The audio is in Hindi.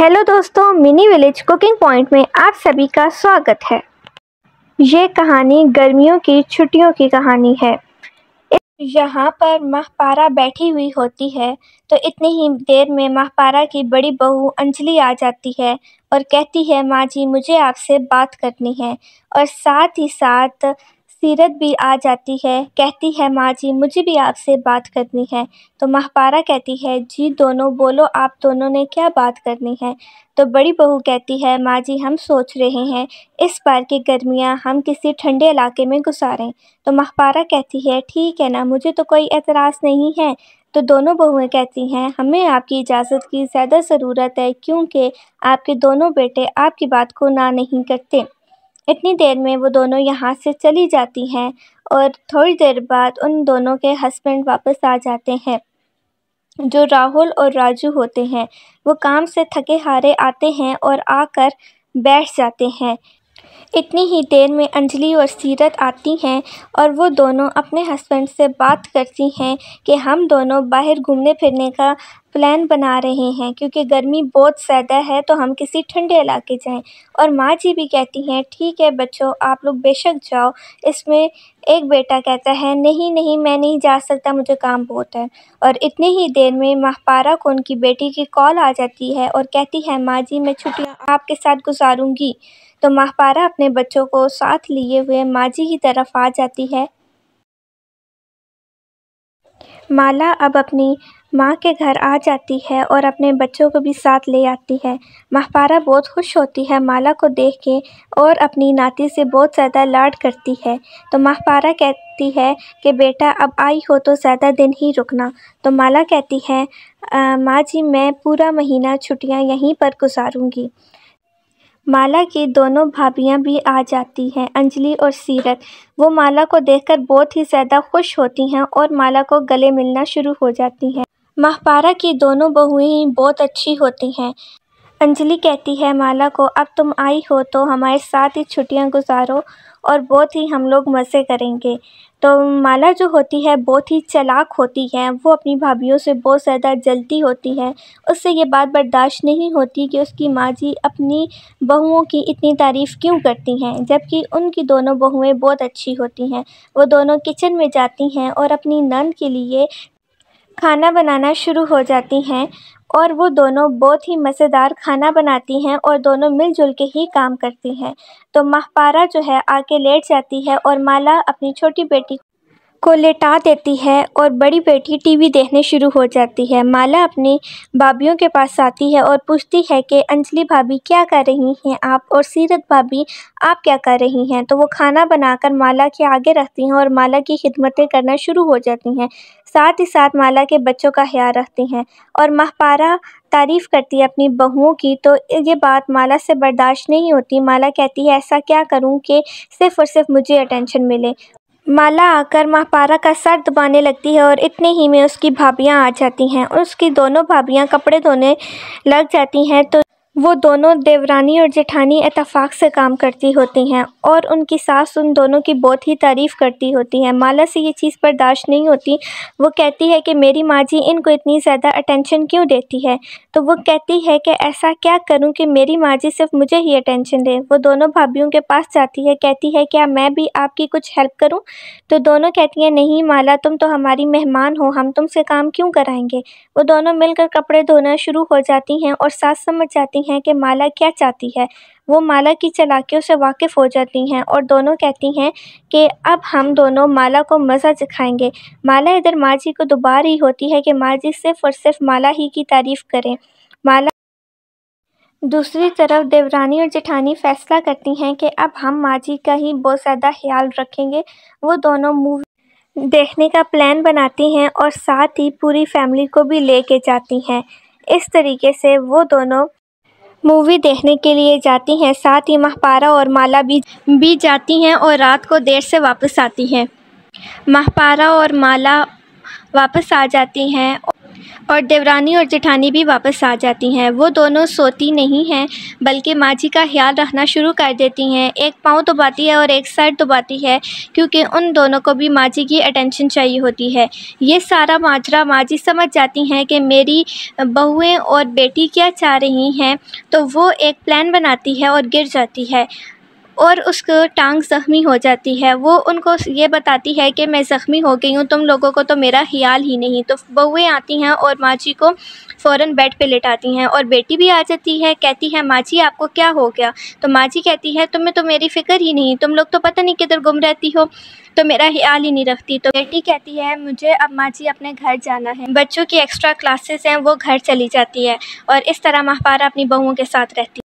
हेलो दोस्तों, मिनी विलेज कुकिंग पॉइंट में आप सभी का स्वागत है। ये कहानी गर्मियों की छुट्टियों की कहानी है। यहाँ पर महपारा बैठी हुई होती है तो इतनी ही देर में महपारा की बड़ी बहू अंजलि आ जाती है और कहती है, माँ जी मुझे आपसे बात करनी है। और साथ ही साथ सीरत भी आ जाती है, कहती है, माँ जी मुझे भी आपसे बात करनी है। तो महपारा कहती है, जी दोनों बोलो, आप दोनों ने क्या बात करनी है। तो बड़ी बहू कहती है, माँ जी हम सोच रहे हैं इस बार की गर्मियाँ हम किसी ठंडे इलाके में गुजारें। तो महपारा कहती है, ठीक है ना, मुझे तो कोई एतराज़ नहीं है। तो दोनों बहुएं कहती हैं, हमें आपकी इजाज़त की ज़्यादा ज़रूरत है क्योंकि आपके दोनों बेटे आपकी बात को ना नहीं करते। इतनी देर में वो दोनों यहाँ से चली जाती हैं और थोड़ी देर बाद उन दोनों के हस्बैंड वापस आ जाते हैं जो राहुल और राजू होते हैं। वो काम से थके हारे आते हैं और आकर बैठ जाते हैं। इतनी ही देर में अंजलि और सीरत आती हैं और वो दोनों अपने हस्बैंड से बात करती हैं कि हम दोनों बाहर घूमने फिरने का प्लान बना रहे हैं क्योंकि गर्मी बहुत ज़्यादा है, तो हम किसी ठंडे इलाके जाएं। और माँ जी भी कहती हैं, ठीक है बच्चों, आप लोग बेशक जाओ। इसमें एक बेटा कहता है, नहीं मैं नहीं जा सकता, मुझे काम बहुत है। और इतनी ही देर में महपारा को उनकी बेटी की कॉल आ जाती है और कहती है, माँ जी मैं छुट्टियाँ आपके साथ गुजारूँगी। तो महपारा अपने बच्चों को साथ लिए हुए माँ जी की तरफ आ जाती है। माला अब अपनी माँ के घर आ जाती है और अपने बच्चों को भी साथ ले आती है। महपारा बहुत खुश होती है माला को देख के और अपनी नाती से बहुत ज़्यादा लाड करती है। तो महपारा कहती है कि बेटा अब आई हो तो ज़्यादा दिन ही रुकना। तो माला कहती है, माँ जी मैं पूरा महीना छुट्टियाँ यहीं पर गुजारूँगी। माला की दोनों भाभियाँ भी आ जाती हैं, अंजलि और सीरत। वो माला को देखकर बहुत ही ज़्यादा खुश होती हैं और माला को गले मिलना शुरू हो जाती हैं। महपारा की दोनों बहुएं ही बहुत अच्छी होती हैं। अंजलि कहती है माला को, अब तुम आई हो तो हमारे साथ ही छुट्टियां गुजारो और बहुत ही हम लोग मज़े करेंगे। तो माला जो होती है बहुत ही चालाक होती है, वो अपनी भाभियों से बहुत ज़्यादा जलती होती है। उससे ये बात बर्दाश्त नहीं होती कि उसकी माँ जी अपनी बहुओं की इतनी तारीफ़ क्यों करती हैं, जबकि उनकी दोनों बहुएं बहुत अच्छी होती हैं। वो दोनों किचन में जाती हैं और अपनी नंद के लिए खाना बनाना शुरू हो जाती हैं और वो दोनों बहुत ही मज़ेदार खाना बनाती हैं और दोनों मिलजुल के ही काम करती हैं। तो महपारा जो है आके लेट जाती है और माला अपनी छोटी बेटी को लेटा देती है और बड़ी बेटी टीवी देखने शुरू हो जाती है। माला अपनी भाभियों के पास आती है और पूछती है कि अंजलि भाभी क्या कर रही हैं आप, और सीरत भाभी आप क्या कर रही हैं। तो वो खाना बनाकर माला के आगे रखती हैं और माला की खिदमतें करना शुरू हो जाती हैं, साथ ही साथ माला के बच्चों का ख्याल रखती हैं। और महपारा तारीफ़ करती है अपनी बहुओं की, तो ये बात माला से बर्दाश्त नहीं होती। माला कहती है, ऐसा क्या करूं कि सिर्फ़ और सिर्फ मुझे अटेंशन मिले। माला आकर महपारा का सर दबाने लगती है और इतने ही में उसकी भाभियाँ आ जाती हैं। उसकी दोनों भाभियाँ कपड़े धोने लग जाती हैं, तो वो दोनों देवरानी और जेठानी इत्तेफाक से काम करती होती हैं और उनकी सास उन दोनों की बहुत ही तारीफ़ करती होती है। माला से ये चीज़ बर्दाश्त नहीं होती। वो कहती है कि मेरी माँ जी इनको इतनी ज़्यादा अटेंशन क्यों देती है। तो वो कहती है कि ऐसा क्या करूं कि मेरी माँ जी सिर्फ मुझे ही अटेंशन दे। वो दोनों भाभियों के पास जाती है, कहती है क्या मैं भी आपकी कुछ हेल्प करूँ। तो दोनों कहती हैं, नहीं माला तुम तो हमारी मेहमान हो, हम तुमसे काम क्यों कराएंगे। वो दोनों मिलकर कपड़े धोना शुरू हो जाती हैं और सास समझ जाती हैं कि माला क्या चाहती है। वो माला की चालाकियों से वाकिफ़ हो जाती हैं और दोनों कहती हैं कि अब हम दोनों माला को मज़ा चखाएंगे। माला इधर माँ जी को दुबार ही होती है कि माँ जी सिर्फ़ और सिर्फ माला ही की तारीफ़ करें। माला दूसरी तरफ देवरानी और जेठानी फैसला करती हैं कि अब हम माँ जी का ही बहुत ज़्यादा ख्याल रखेंगे। वो दोनों मूवी देखने का प्लान बनाती हैं और साथ ही पूरी फैमिली को भी ले के जाती हैं। इस तरीके से वो दोनों मूवी देखने के लिए जाती हैं, साथ ही महपारा और माला भी जाती हैं और रात को देर से वापस आती हैं। महपारा और माला वापस आ जाती हैं और देवरानी और जेठानी भी वापस आ जाती हैं। वो दोनों सोती नहीं हैं बल्कि माँ जी का ख्याल रखना शुरू कर देती हैं। एक पाँव दबाती है और एक सर दबाती है क्योंकि उन दोनों को भी माँ जी की अटेंशन चाहिए होती है। ये सारा माजरा माँ जी समझ जाती हैं कि मेरी बहुएँ और बेटी क्या चाह रही हैं, तो वो एक प्लान बनाती है और गिर जाती है और उसको टांग ज़ख्मी हो जाती है। वो उनको ये बताती है कि मैं ज़ख्मी हो गई हूँ, तुम लोगों को तो मेरा ख्याल ही नहीं। तो बहुएँ आती हैं और माँ जी को फ़ौरन बेड पे लेटाती हैं और बेटी भी आ जाती है। कहती है माँ जी आपको क्या हो गया, तो माँ जी कहती है तुम्हें तो मेरी फ़िक्र ही नहीं, तुम लोग तो पता नहीं किधर गुम रहती हो, तो मेरा ख्याल ही नहीं रखती। तो बेटी कहती है मुझे अब माँ जी अपने घर जाना है, बच्चों की एक्स्ट्रा क्लासेस हैं, वो घर चली जाती है। और इस तरह महपारा अपनी बहुओं के साथ रहती है।